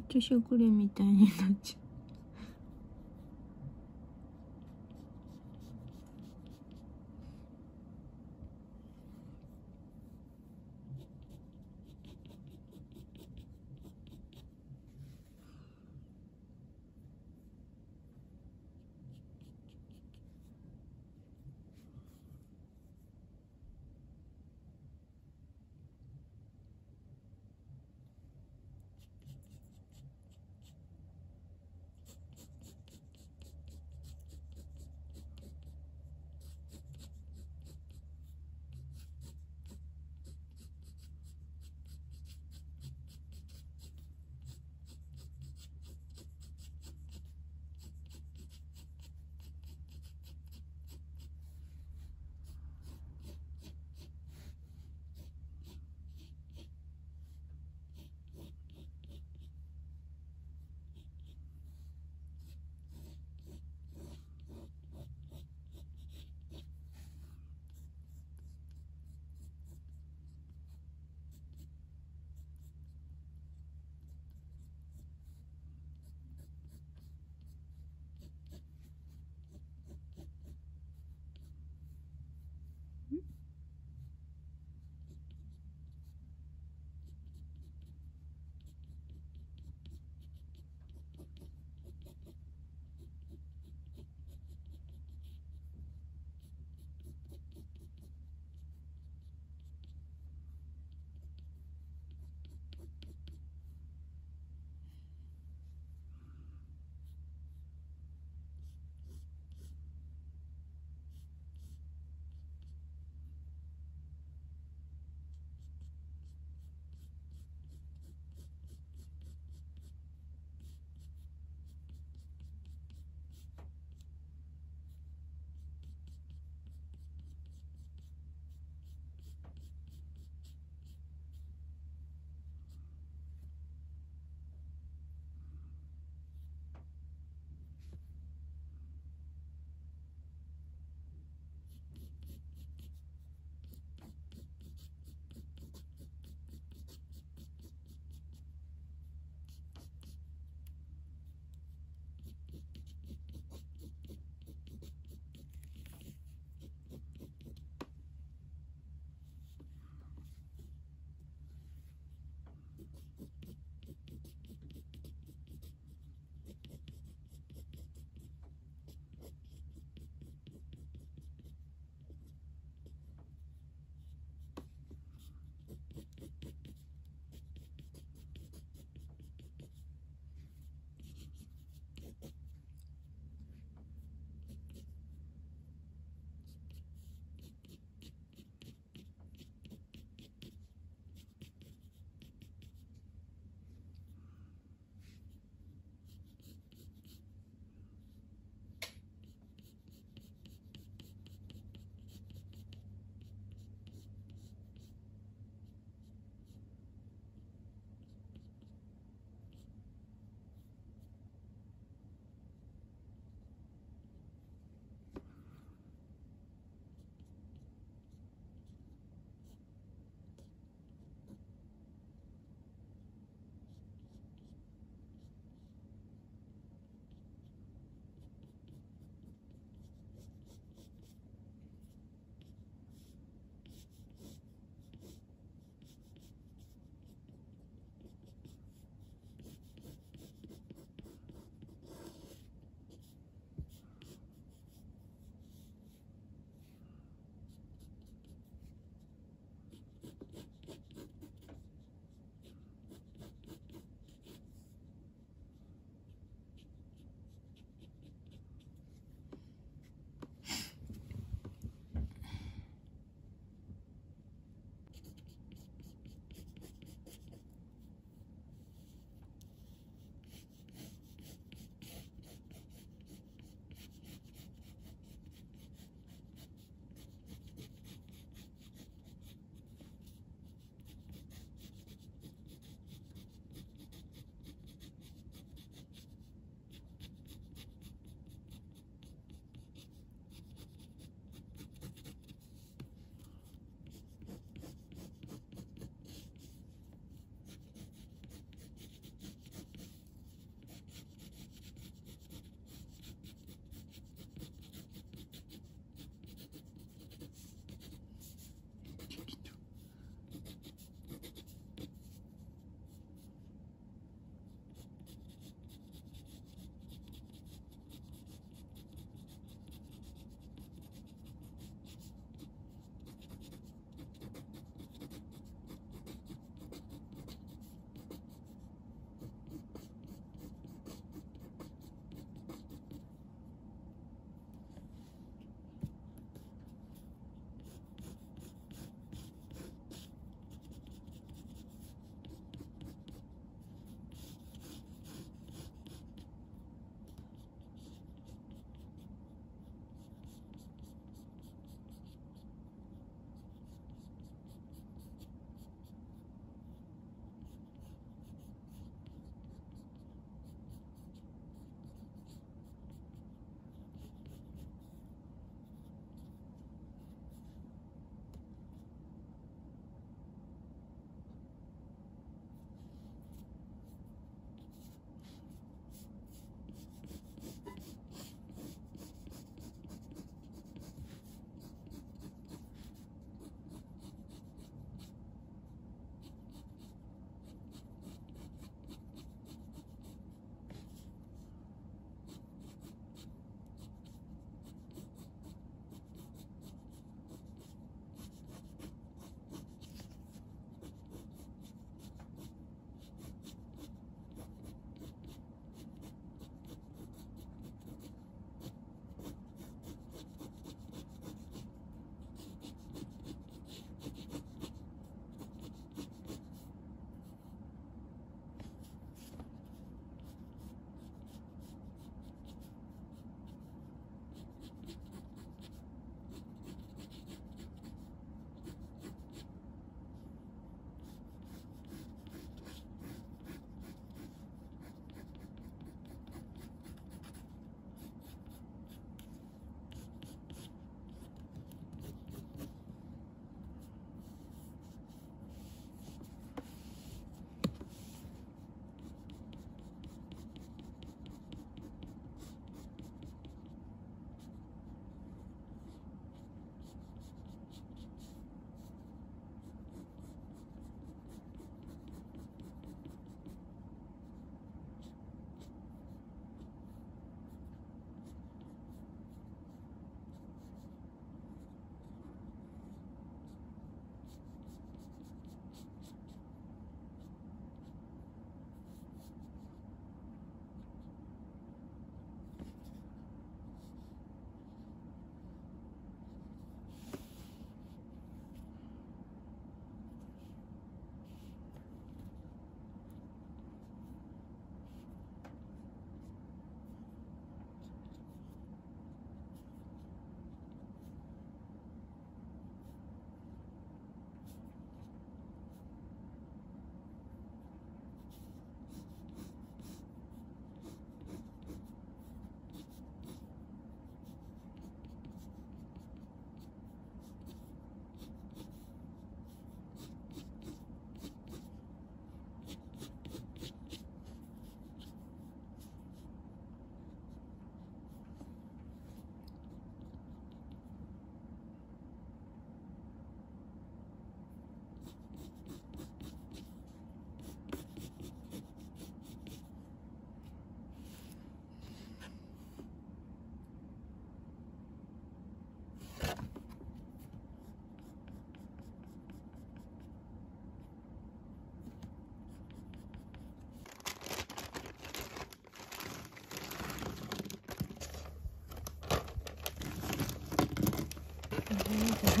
っちゃ食レみたいになっちゃう。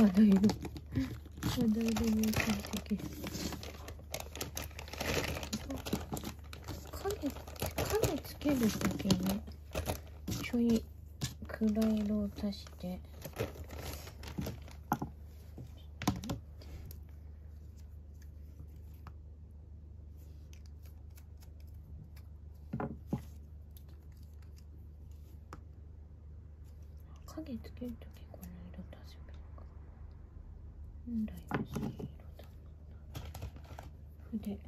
影つけるときにちょい暗い色を足して。影つけるときこの色足せばいいか。本来薄い色だもんな。筆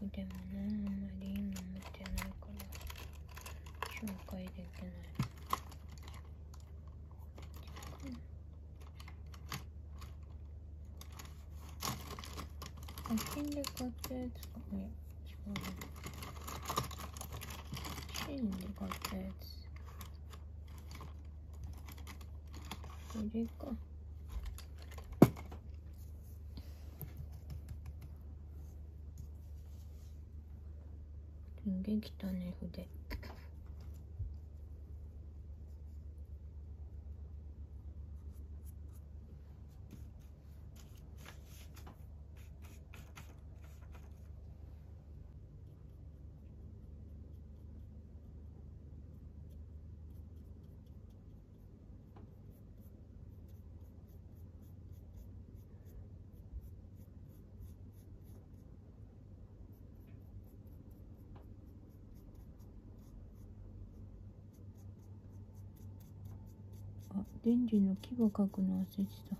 もね、あんまり今持ってないから紹介できない。写真で買ったやつかね、違う。シーンで買ったやつ。これか。できたね、筆。デンジの牙描くの忘れてた。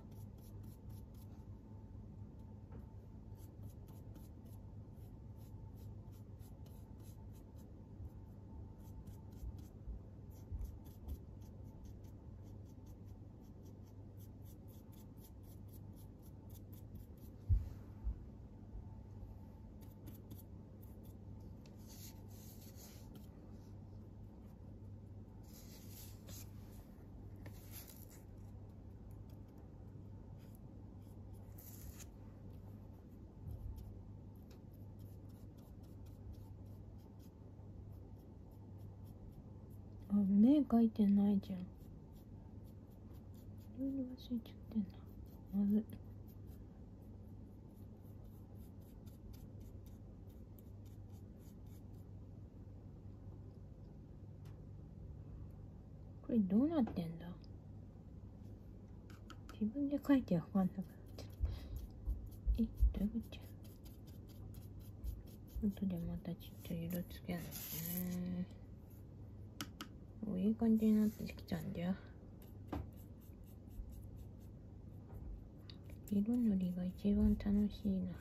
目描いてないじゃん。いろいろ忘れちゃってんな。まずい。これどうなってんだ。自分で描いてわかんなくなってる。え、どういうことじゃん。後でまたちょっと色つけないとね。いい感じになってきたんだよ。色塗りが一番楽しいな。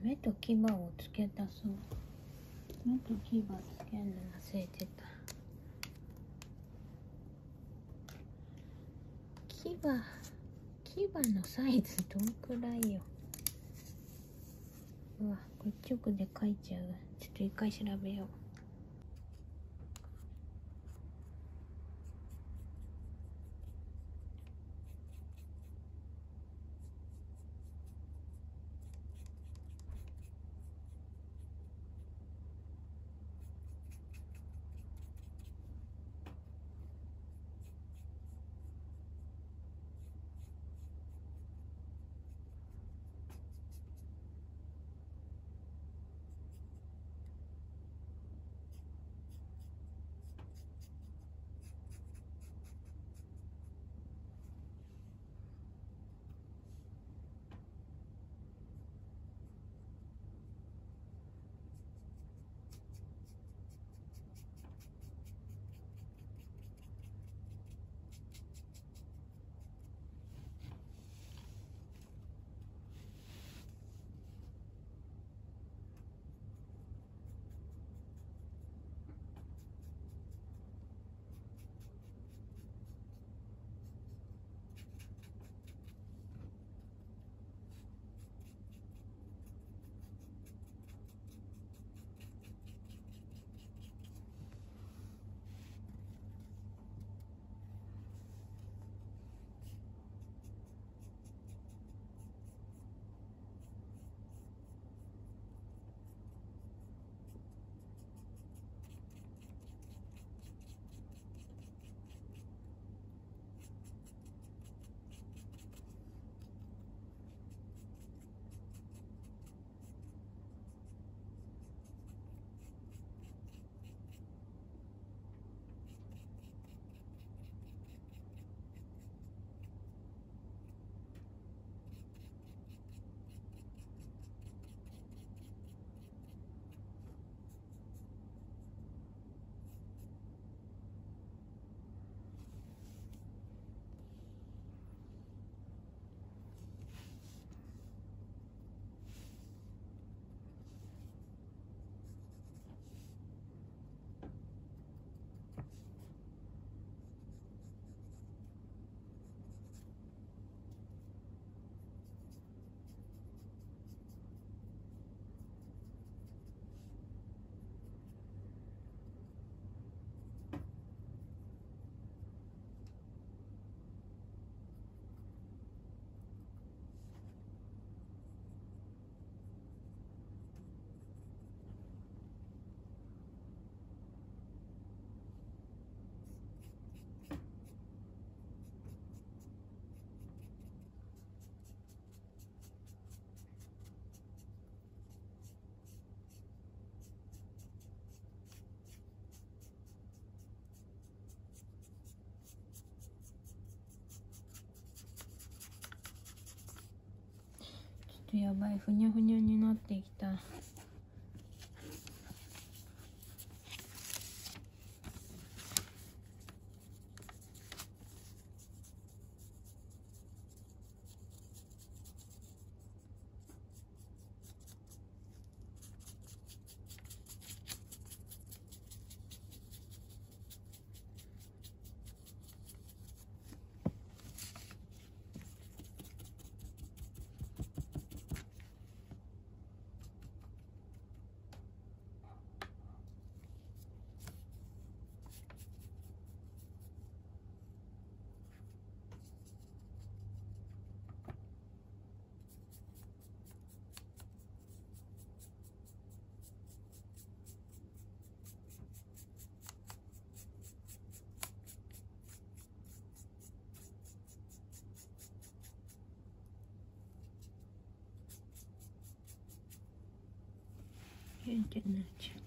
目と牙をつけたそう。目と牙つけるの忘れてた。牙のサイズどんくらいよ。うわ、これ直で描いちゃう。ちょっと一回調べよう。とやばい、ふにゃふにゃになってきた。元気になっちゃう。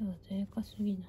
では、ぜいかすぎなの。